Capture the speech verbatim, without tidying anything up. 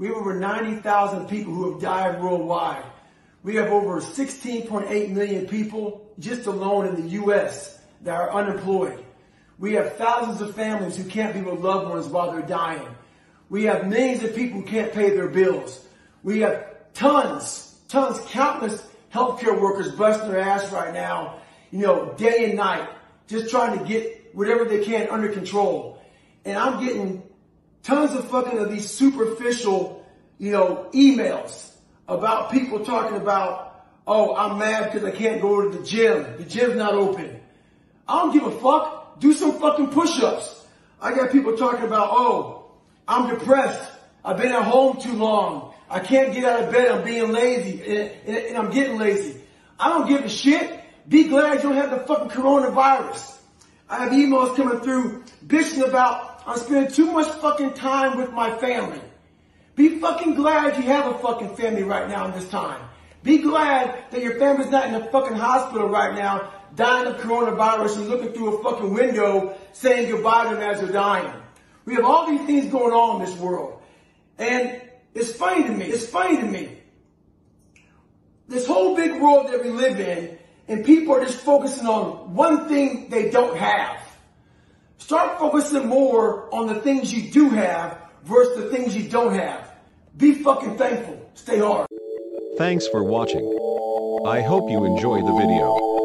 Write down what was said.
We have over ninety thousand people who have died worldwide. We have over sixteen point eight million people just alone in the U S that are unemployed. We have thousands of families who can't be with loved ones while they're dying. We have millions of people who can't pay their bills. We have tons, tons, countless healthcare workers busting their ass right now, you know, day and night, just trying to get whatever they can under control. And I'm getting tons of fucking of these superficial, you know, emails about people talking about, oh, I'm mad because I can't go to the gym. The gym's not open. I don't give a fuck. Do some fucking push-ups. I got people talking about, oh, I'm depressed. I've been at home too long. I can't get out of bed. I'm being lazy, and, and, and I'm getting lazy. I don't give a shit. Be glad you don't have the fucking coronavirus. I have emails coming through bitching about I'm spending too much fucking time with my family. Be fucking glad you have a fucking family right now in this time. Be glad that your family's not in a fucking hospital right now dying of coronavirus and looking through a fucking window saying goodbye to them as they're dying. We have all these things going on in this world. And it's funny to me. It's funny to me. This whole big world that we live in, and people are just focusing on one thing they don't have. Start focusing more on the things you do have versus the things you don't have. Be fucking thankful. Stay hard. Thanks for watching. I hope you enjoy the video.